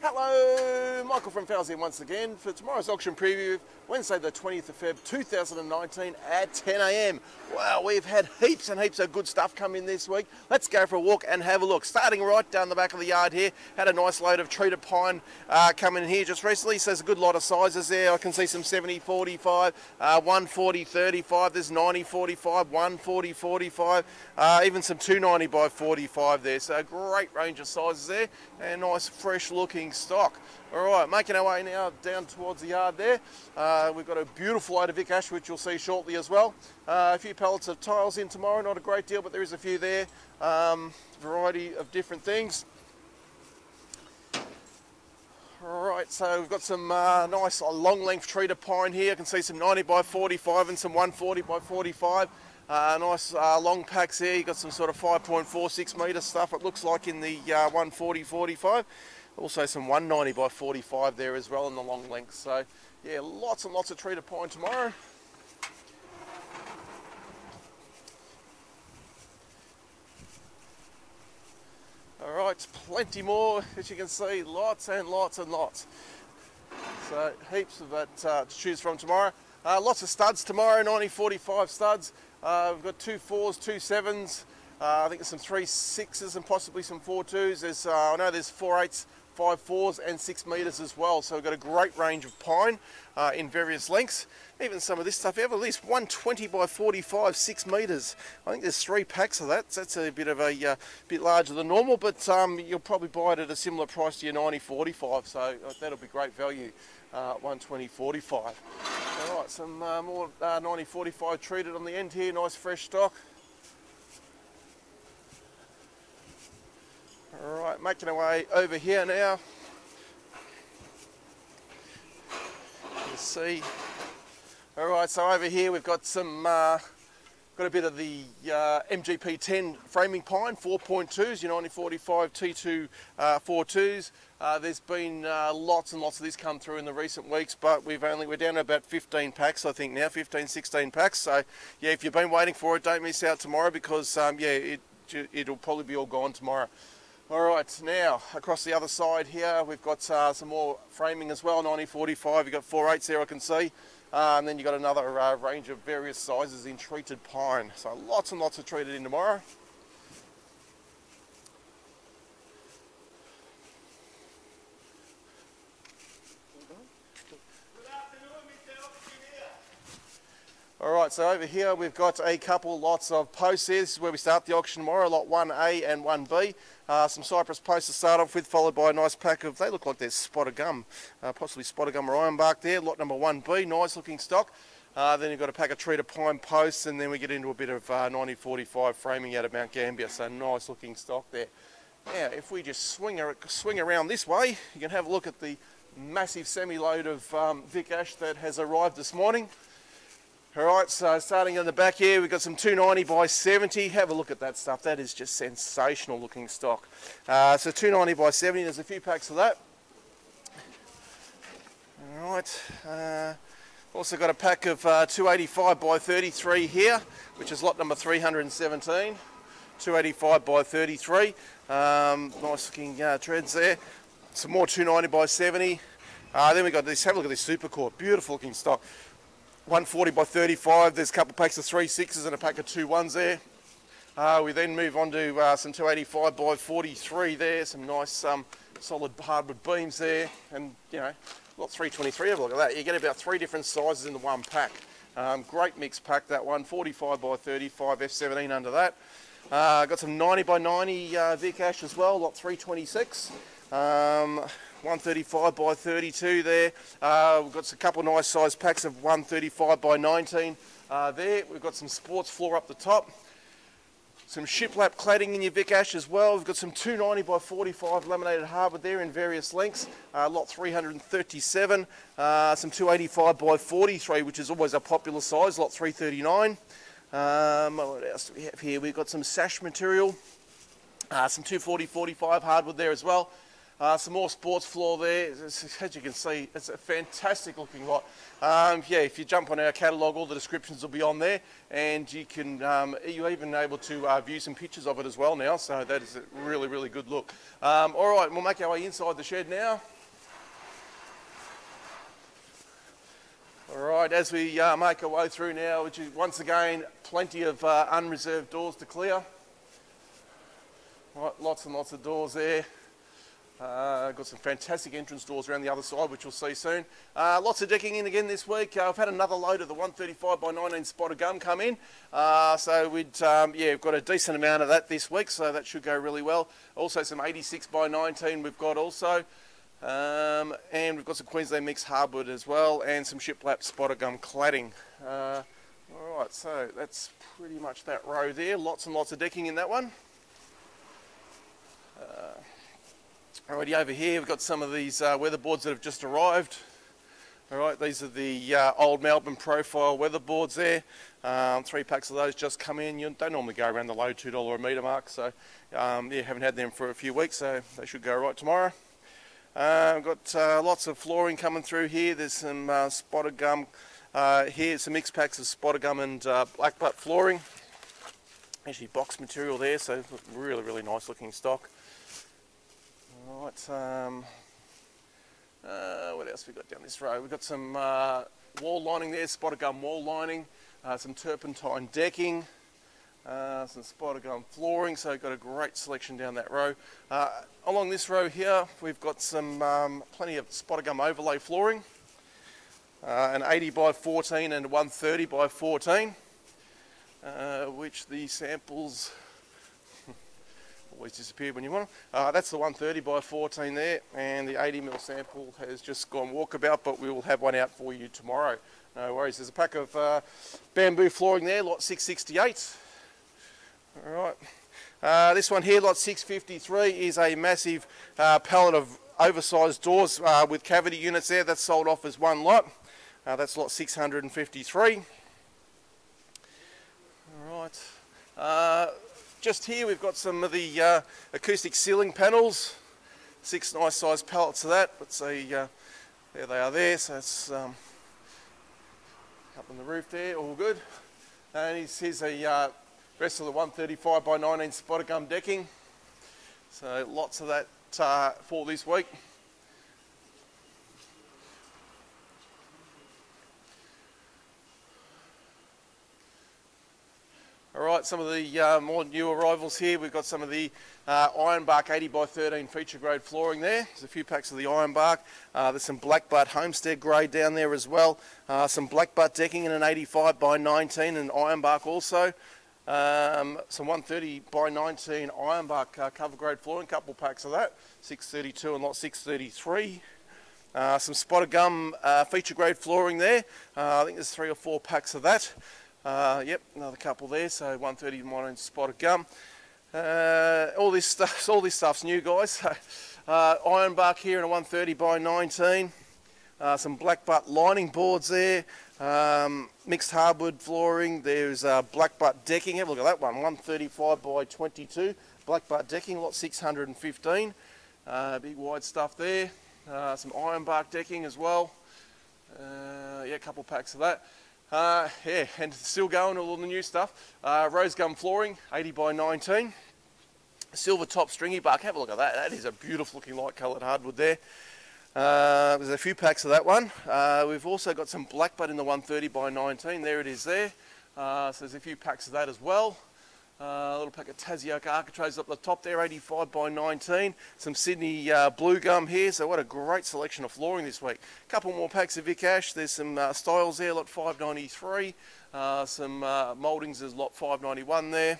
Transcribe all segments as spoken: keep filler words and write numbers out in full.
Hello, Michael from Fowles here once again for tomorrow's auction preview, Wednesday the twentieth of February two thousand nineteen at ten A M. Wow, we've had heaps and heaps of good stuff come in this week. Let's go for a walk and have a look. Starting right down the back of the yard here, had a nice load of treated pine uh, come in here just recently, so there's a good lot of sizes there. I can see some seventy forty-five, uh, one forty thirty-five, there's ninety forty-five, one forty forty-five, uh, even some two ninety by forty-five there, so a great range of sizes there and nice fresh looking stock. Alright, making our way now down towards the yard there. Uh, we've got a beautiful load of Vic Ash, which you'll see shortly as well. Uh, a few pallets of tiles in tomorrow, not a great deal, but there is a few there. Um, variety of different things. Alright, so we've got some uh, nice uh, long length treated pine here. I can see some ninety by forty-five and some one forty by forty-five. Uh, nice uh, long packs here. You've got some sort of five point four six metre stuff, it looks like, in the uh, one forty forty-five. Also some one ninety by forty-five there as well in the long length. So yeah, lots and lots of treated pine tomorrow. All right, plenty more, as you can see, lots and lots and lots. So heaps of that uh, to choose from tomorrow. Uh, lots of studs tomorrow, ninety forty-five studs. Uh, we've got two fours, two sevens. Uh, I think there's some three sixes and possibly some four twos. There's, uh, I know there's four eights, five fours, and six meters as well. So we've got a great range of pine uh, in various lengths. Even some of this stuff, we have at least one twenty by forty-five, six meters. I think there's three packs of that. So that's a bit of a uh, bit larger than normal, but um, you'll probably buy it at a similar price to your ninety forty-five. So that'll be great value. Uh, one twenty forty-five. All right, some uh, more uh, ninety forty-five treated on the end here. Nice fresh stock. Alright, making our way over here now. You see. Alright, so over here we've got some, uh, got a bit of the uh, M G P ten framing pine, four point twos, your ninety forty-five T two uh, four point twos. Uh, there's been uh, lots and lots of this come through in the recent weeks, but we've only, we're down to about fifteen packs, I think now, fifteen, sixteen packs. So, yeah, if you've been waiting for it, don't miss out tomorrow because, um, yeah, it, it'll probably be all gone tomorrow. Alright, now across the other side here we've got uh, some more framing as well, ninety forty-five, you've got four eights there I can see, uh, and then you've got another uh, range of various sizes in treated pine, so lots and lots of treated in tomorrow. Alright, so over here we've got a couple lots of posts here. This is where we start the auction tomorrow, lot one A and one B. Uh, some cypress posts to start off with, followed by a nice pack of, they look like they're spotted gum, uh, possibly spotted gum or ironbark there, lot number one B, nice looking stock. Uh, then you've got a pack of treated pine posts, and then we get into a bit of uh, ninety forty-five framing out of Mount Gambier, so nice looking stock there. Now, if we just swing, swing around this way, you can have a look at the massive semi-load of um, Vic Ash that has arrived this morning. Alright, so starting in the back here, we've got some two ninety by seventy. Have a look at that stuff. That is just sensational looking stock. Uh, so two ninety by seventy, there's a few packs of that. Alright, uh, also got a pack of uh, two eighty-five by thirty-three here, which is lot number three hundred seventeen. two eighty-five by thirty-three. Um, nice looking uh, treads there. Some more two ninety by seventy. Uh, then we got this. Have a look at this super core. Beautiful looking stock. one forty by thirty-five, there's a couple of packs of three sixes and a pack of two ones there. Uh, we then move on to uh, some two eighty-five by forty-three there, some nice um, solid hardwood beams there, and you know, lot three twenty-three, have a look at that. You get about three different sizes in the one pack. Um, great mixed pack that one, forty-five by thirty-five, F seventeen under that. Uh, got some ninety by ninety uh, Vic Ash as well, lot three twenty-six. Um, one thirty-five by thirty-two there. Uh, we've got a couple nice size packs of one thirty-five by nineteen uh, there. We've got some sports floor up the top. Some shiplap cladding in your Vic Ash as well. We've got some two ninety by forty-five laminated hardwood there in various lengths. Uh, lot three thirty-seven. Uh, some two eighty-five by forty-three, which is always a popular size. Lot three thirty-nine. Um, what else do we have here? We've got some sash material. Uh, some two forty by forty-five hardwood there as well. Uh, some more sports floor there. It's, as you can see, it's a fantastic looking lot. Um, yeah, if you jump on our catalogue, all the descriptions will be on there, and you can, um, you're even able to uh, view some pictures of it as well now, so that is a really, really good look. Um, all right, we'll make our way inside the shed now. All right, as we uh, make our way through now, which is once again, plenty of uh, unreserved doors to clear. Right, lots and lots of doors there. Uh, got some fantastic entrance doors around the other side, which we'll see soon. Uh, lots of decking in again this week. Uh, I've had another load of the one thirty-five by nineteen Spotted Gum come in. Uh, so we'd, um, yeah, we've got a decent amount of that this week, so that should go really well. Also some eighty-six by nineteen we've got also. Um, and we've got some Queensland mixed hardwood as well, and some shiplap Spotted Gum cladding. Uh, all right, so that's pretty much that row there. Lots and lots of decking in that one. Uh, Alrighty, over here we've got some of these uh, weather boards that have just arrived. Alright, these are the uh, old Melbourne profile weather boards there. Um, three packs of those just come in. You don't normally go around the low two dollar a metre mark, so um, yeah, haven't had them for a few weeks, so they should go right tomorrow. Uh, we've got uh, lots of flooring coming through here. There's some uh, Spotted Gum uh, here, some mixed packs of Spotted Gum and uh, black butt flooring. Actually box material there, so really, really nice looking stock. Right, um, uh, what else we got down this row? We've got some uh, wall lining there, Spotted Gum wall lining, uh, some turpentine decking, uh, some Spotted Gum flooring, so we've got a great selection down that row. Uh, along this row here, we've got some um, plenty of Spotted Gum overlay flooring, uh, an eighty by fourteen and one thirty by fourteen, uh, which the samples always disappeared when you want them. Uh, that's the one thirty by fourteen there, and the eighty mil sample has just gone walkabout, but we will have one out for you tomorrow. No worries. There's a pack of uh, bamboo flooring there, lot six sixty-eight. All right. Uh, this one here, lot six fifty-three, is a massive uh, pallet of oversized doors uh, with cavity units there. That's sold off as one lot. Uh, that's lot six fifty-three. All right. Uh, Just here we've got some of the uh, acoustic ceiling panels, six nice sized pallets of that. Let's see, uh, there they are there, so it's um, up on the roof there, all good. And here's the uh, rest of the one thirty-five by nineteen Spotted Gum decking, so lots of that uh, for this week. Alright, some of the uh, more new arrivals here. We've got some of the uh, Ironbark eighty by thirteen feature grade flooring there. There's a few packs of the Ironbark. Uh, there's some black butt homestead grade down there as well. Uh, some black butt decking and an eighty-five by nineteen and Ironbark also. Um, some one thirty by nineteen Ironbark uh, cover grade flooring, couple packs of that. six thirty-two and lot six thirty-three. Uh, some Spotted Gum uh, feature grade flooring there. Uh, I think there's three or four packs of that. Uh, yep, another couple there, so one thirty by nineteen Spotted Gum. Uh, all this stuff, all this stuff's new, guys. So, uh, Ironbark here in a one thirty by nineteen. Uh, some black butt lining boards there. Um, mixed hardwood flooring. There's uh, black butt decking. Have a look at that one. one thirty-five by twenty-two. Black butt decking, lot six fifteen. Uh, big wide stuff there. Uh, some Ironbark decking as well. Uh, yeah, a couple packs of that. Uh, yeah, and still going, all the new stuff. Uh, Rose Gum flooring, eighty by nineteen. Silver Top Stringy Bark, have a look at that. That is a beautiful looking light coloured hardwood there. Uh, there's a few packs of that one. Uh, we've also got some black butt in the one thirty by nineteen. There it is there. Uh, so there's a few packs of that as well. Uh, a little pack of Tassie Oak architraves up the top there, eighty-five by nineteen. Some Sydney uh, Blue Gum here, so what a great selection of flooring this week. A couple more packs of Vic Ash. There's some uh, styles there, lot five ninety-three. Uh, some uh, mouldings, there's lot five ninety-one there.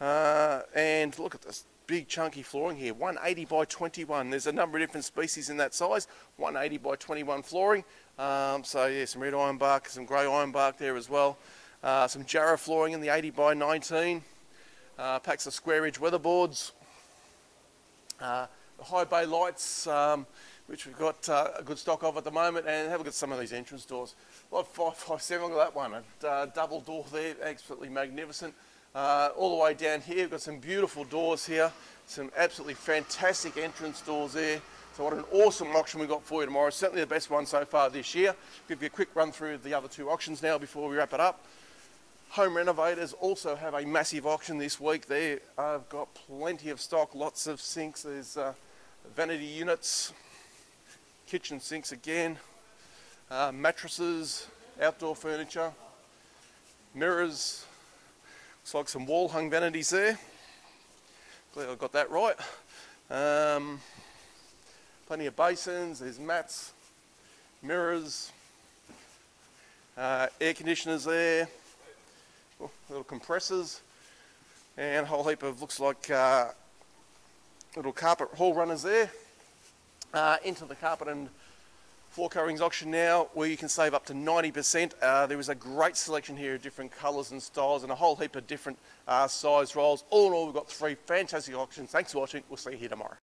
Uh, and look at this big chunky flooring here, one eighty by twenty-one. There's a number of different species in that size, one eighty by twenty-one flooring. Um, so yeah, some red ironbark, some grey ironbark there as well. Uh, some Jarrah flooring in the eighty by nineteen, uh, packs of square edge weatherboards, uh, high bay lights, um, which we've got uh, a good stock of at the moment, and have a look at some of these entrance doors. Lot five fifty-seven, look at that one, a uh, double door there, absolutely magnificent. uh, all the way down here. We've got some beautiful doors here, some absolutely fantastic entrance doors there. So what an awesome auction we've got for you tomorrow. Certainly the best one so far this year. Give you a quick run through of the other two auctions now before we wrap it up. Home Renovators also have a massive auction this week. They have got plenty of stock, lots of sinks. There's uh, vanity units, kitchen sinks again, uh, mattresses, outdoor furniture, mirrors. Looks like some wall hung vanities there. Glad I got that right. Um, plenty of basins, there's mats, mirrors, uh, air conditioners there, oh, little compressors, and a whole heap of looks like uh, little carpet hall runners there. Uh, into the carpet and floor coverings auction now, where you can save up to ninety percent. Uh, there was a great selection here of different colours and styles and a whole heap of different uh, size rolls. All in all, we've got three fantastic auctions. Thanks for watching. We'll see you here tomorrow.